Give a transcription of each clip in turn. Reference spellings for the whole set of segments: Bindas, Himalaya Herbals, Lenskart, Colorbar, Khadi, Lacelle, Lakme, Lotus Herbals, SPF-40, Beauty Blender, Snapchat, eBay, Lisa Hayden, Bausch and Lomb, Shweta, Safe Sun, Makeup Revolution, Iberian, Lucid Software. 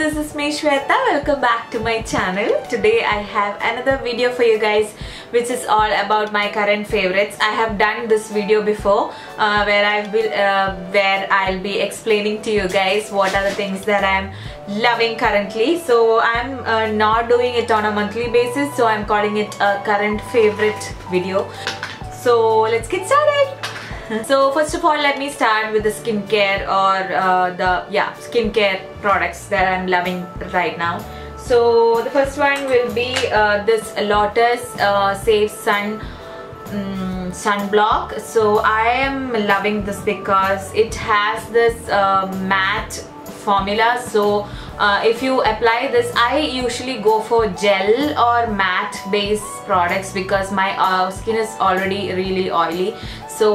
this is me Shweta. Welcome back to my channel. Today I have another video for you guys, which is all about my current favorites. I have done this video before where I'll be explaining to you guys what are the things that I'm loving currently. So I'm not doing it on a monthly basis, so I'm calling it a current favorite video. So let's get started. So first of all, let me start with the skincare or skincare products that I'm loving right now. So the first one will be this Lotus Safe Sun sunblock. So I am loving this because it has this matte formula. So if you apply this, I usually go for gel or matte based products because my skin is already really oily. So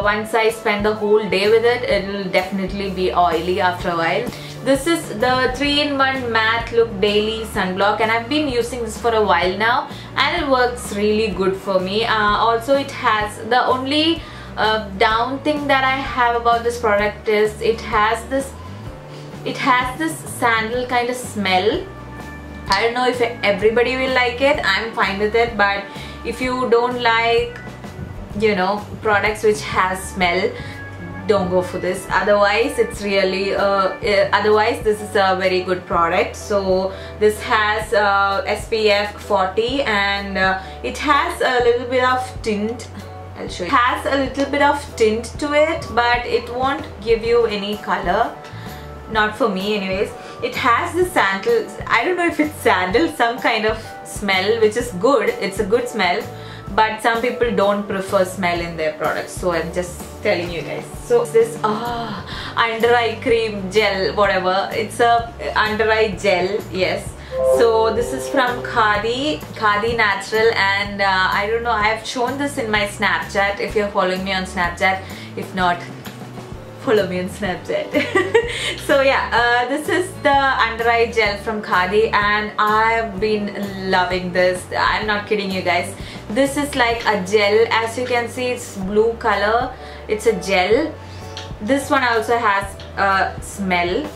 once I spend the whole day with it, it will definitely be oily after a while. This is the 3-in-1 matte look daily sunblock, and I've been using this for a while now, and it works really good for me. Also, it has the only down thing that I have about this product is it has this sandal kind of smell. I don't know if everybody will like it. I'm fine with it, but if you don't like, you know, products which has smell, don't go for this. Otherwise it's really otherwise this is a very good product. So this has SPF 40 and it has a little bit of tint. I'll show you. It has a little bit of tint to it, but it won't give you any color. Not for me anyways. It has the sandal, I don't know if it's sandal, some kind of smell, which is good. It's a good smell, but some people don't prefer smell in their products, so I'm just telling you guys. So this under eye cream gel, whatever, it's a under eye gel, yes. So this is from Khadi Natural, and I don't know, I have shown this in my Snapchat if you're following me on Snapchat. If not, follow me on Snapchat. So yeah, this is the under eye gel from Khadi, and I've been loving this. I'm not kidding you guys. This is like a gel, as you can see, it's blue color. It's a gel. This one also has a smell.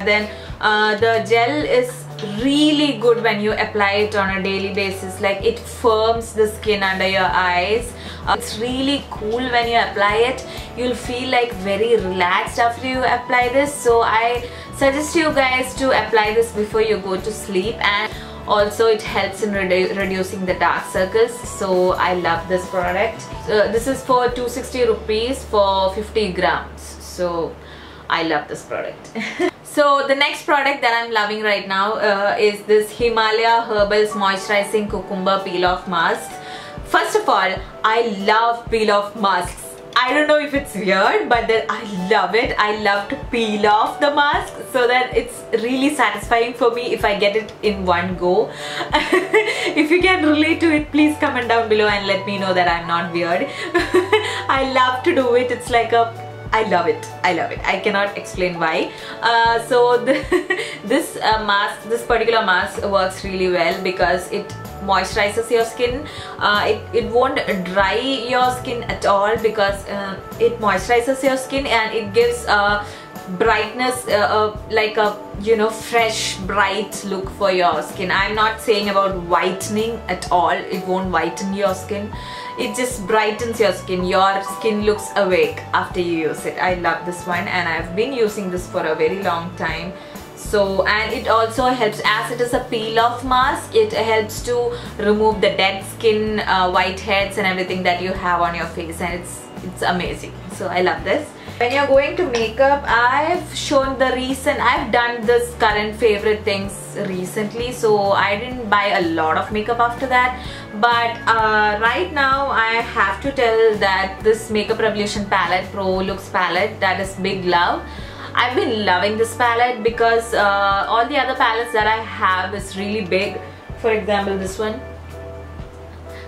Then the gel is really good when you apply it on a daily basis. Like, it firms the skin under your eyes. It's really cool when you apply it. You'll feel like very relaxed after you apply this. So I suggest you guys to apply this before you go to sleep, and also it helps in reducing the dark circles. So I love this product. This is for 260 rupees for 50 grams. So I love this product. So the next product that I'm loving right now is this Himalaya Herbals Moisturizing Cucumber Peel Off Mask. First of all, I love peel off masks. I don't know if it's weird, but then I love it. I love to peel off the mask, so that it's really satisfying for me if I get it in one go. If you can relate to it, please comment down below and let me know that I'm not weird. I love to do it. It's like a... I love it. I love it. I cannot explain why. This particular mask works really well because it moisturizes your skin. It won't dry your skin at all because it moisturizes your skin, and it gives a brightness, like a, you know, fresh bright look for your skin. I'm not saying about whitening at all. It won't whiten your skin. It just brightens your skin. Your skin looks awake after you use it. I love this one, and I've been using this for a very long time. So, and it also helps, as it is a peel off mask, it helps to remove the dead skin, whiteheads and everything that you have on your face, and it's amazing. So I love this. When you're going to makeup, I've shown the reason I've done this current favorite things recently, so I didn't buy a lot of makeup after that. But right now I have to tell that this Makeup Revolution palette, Pro Looks palette, that is big love. I've been loving this palette because all the other palettes that I have is really big. For example, this one.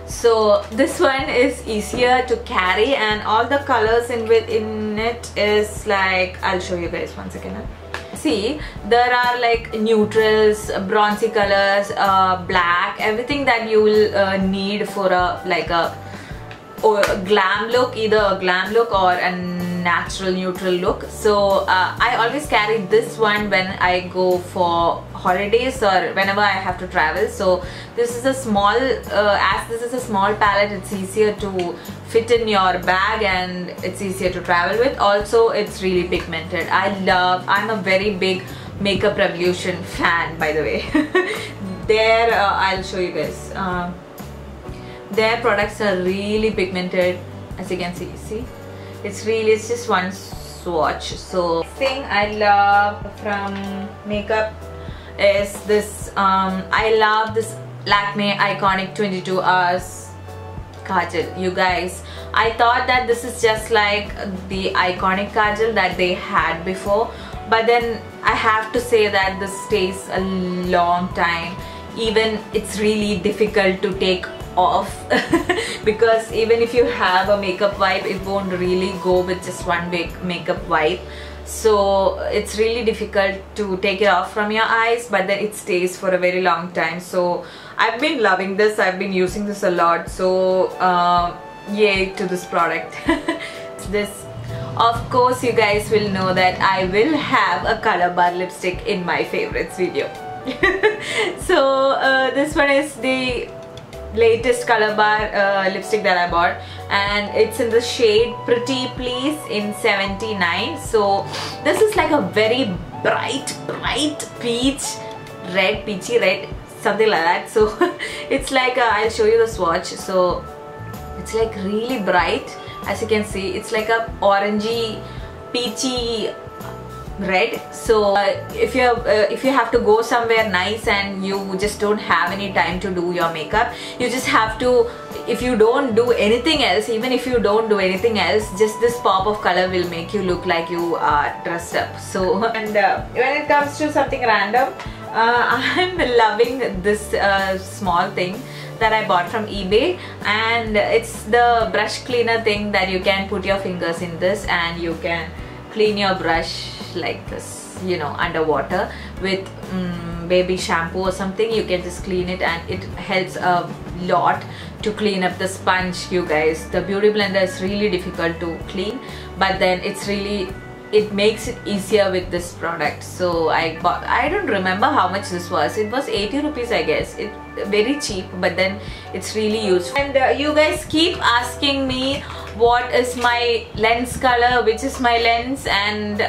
So this one is easier to carry, and all the colors in it is like, I'll show you guys one second. See, there are like neutrals, bronzy colors, black, everything that you will need for a glam look, either a glam look or an natural neutral look. So I always carry this one when I go for holidays or whenever I have to travel. So this is a small as this is a small palette, it's easier to fit in your bag and it's easier to travel with. Also it's really pigmented. I'm a very big Makeup Revolution fan, by the way. There I'll show you guys. Their products are really pigmented, as you can see it's just one swatch. So thing I love from makeup is this. I love this Lakme Iconic 22 Hours Kajal. You guys, I thought that this is just like the Iconic Kajal that they had before, but then I have to say that this stays a long time. Even it's really difficult to take off because even if you have a makeup wipe, it won't really go with just one big makeup wipe. So it's really difficult to take it off from your eyes, but then it stays for a very long time. So I've been loving this, I've been using this a lot. So yay to this product. This, of course, you guys will know that I will have a color bar lipstick in my favorites video. So this one is the latest color bar lipstick that I bought, and it's in the shade Pretty Please in 79. So this is like a very bright peach red, peachy red, something like that. So it's like I'll show you the swatch. So it's like really bright, as you can see. It's like a orangey peachy red. So if you have to go somewhere nice and you just don't have any time to do your makeup, you just have to, if you don't do anything else, even if you don't do anything else, just this pop of color will make you look like you are dressed up. So and when it comes to something random, I'm loving this small thing that I bought from eBay, and it's the brush cleaner thing that you can put your fingers in this and you can clean your brush like this, you know, underwater with baby shampoo or something. You can just clean it and it helps a lot to clean up the sponge, you guys. The Beauty Blender is really difficult to clean, but then it's really, it makes it easier with this product. So I bought, I don't remember how much this was. It was 80 rupees, I guess. It's very cheap, but then it's really useful. And you guys keep asking me what is my lens color, which is my lens, and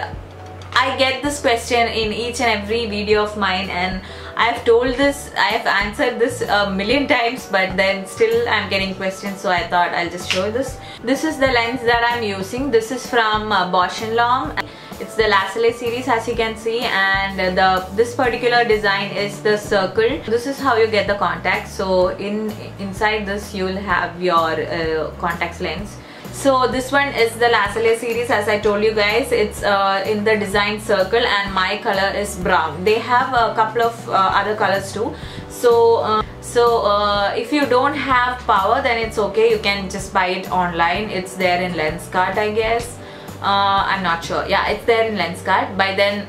I get this question in each and every video of mine, and I've told this, I've answered this a million times, but then still I'm getting questions. So I thought I'll just show this. This is the lens that I'm using. This is from Bausch and Lomb. It's the Lacelle series, as you can see, and this particular design is the circle. This is how you get the contacts. So inside this you'll have your contacts lens. So this one is the Lacelle series, as I told you guys. It's in the design circle, and my color is brown. They have a couple of other colors too. So if you don't have power, then it's okay. You can just buy it online. It's there in Lenskart, I guess. I'm not sure. Yeah, it's there in Lenskart. By then,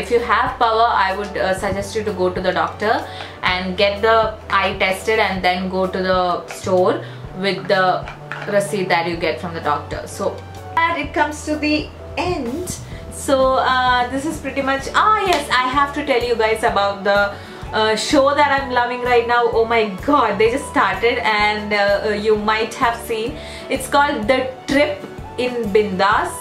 if you have power, I would suggest you to go to the doctor and get the eye tested, and then go to the store with the receipt that you get from the doctor. So it comes to the end. So this is pretty much, yes, I have to tell you guys about the show that I'm loving right now. Oh my god, they just started, and you might have seen, it's called The Trip in Bindas.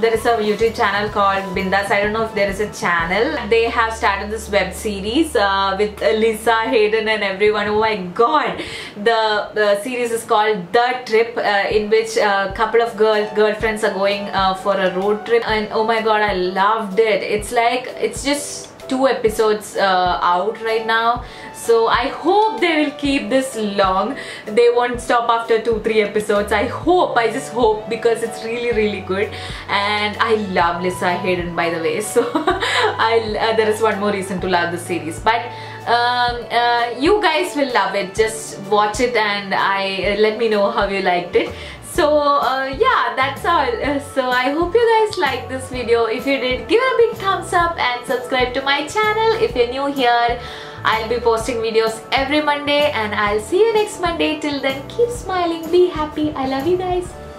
There is a YouTube channel called Bindas. I don't know if there is a channel. They have started this web series with Lisa Hayden and everyone. Oh my god, the series is called The Trip, in which a couple of girlfriends are going for a road trip, and oh my god, I loved it. It's like, it's just 2 episodes out right now, so I hope they will keep this long. They won't stop after 2-3 episodes. I hope, I just hope, because it's really good, and I love Lisa Hayden, by the way. So there is one more reason to love this series, but you guys will love it. Just watch it and let me know how you liked it. So yeah, that's all. So I hope you guys liked this video. If you did, give it a big thumbs up and subscribe to my channel if you're new here. I'll be posting videos every Monday, and I'll see you next Monday. Till then, keep smiling, be happy. I love you guys.